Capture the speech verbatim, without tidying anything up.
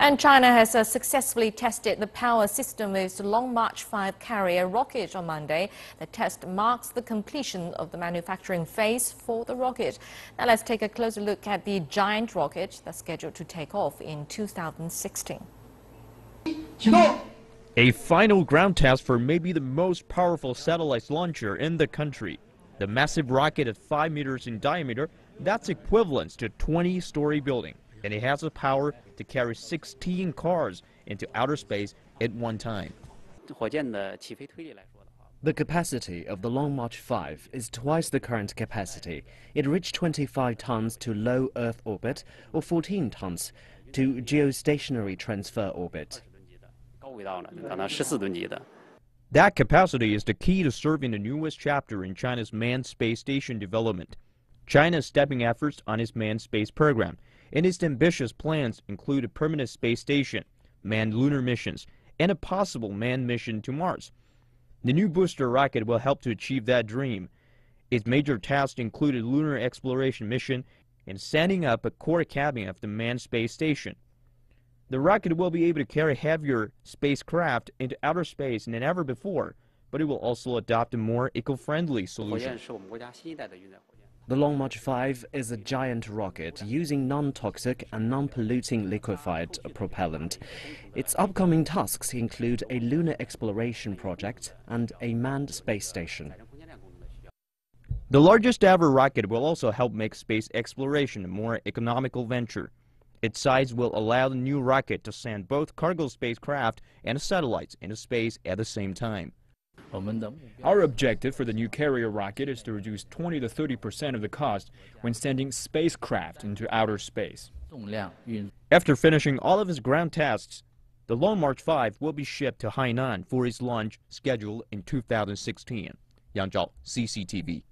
And China has uh, successfully tested the power system of the Long March five carrier rocket on Monday. The test marks the completion of the manufacturing phase for the rocket. Now let's take a closer look at the giant rocket that's scheduled to take off in two thousand sixteen. A final ground test for maybe the most powerful satellite launcher in the country. The massive rocket at five meters in diameter, that's equivalent to a twenty-story building. And it has the power to carry sixteen cars into outer space at one time. The capacity of the Long March five is twice the current capacity. It reached twenty-five tons to low Earth orbit, or fourteen tons to geostationary transfer orbit. That capacity is the key to serving the newest chapter in China's manned space station development. China is stepping efforts on its manned space program, and its ambitious plans include a permanent space station, manned lunar missions, and a possible manned mission to Mars. The new booster rocket will help to achieve that dream. Its major tasks include a lunar exploration mission and setting up a core cabin of the manned space station. The rocket will be able to carry heavier spacecraft into outer space than ever before, but it will also adopt a more eco-friendly solution. The Long March five is a giant rocket using non-toxic and non-polluting liquefied propellant. Its upcoming tasks include a lunar exploration project and a manned space station. The largest ever rocket will also help make space exploration a more economical venture. Its size will allow the new rocket to send both cargo spacecraft and satellites into space at the same time. Our objective for the new carrier rocket is to reduce twenty to thirty percent of the cost when sending spacecraft into outer space. After finishing all of its ground tests, the Long March five will be shipped to Hainan for its launch scheduled in two thousand sixteen. Yang Chau, C C T V.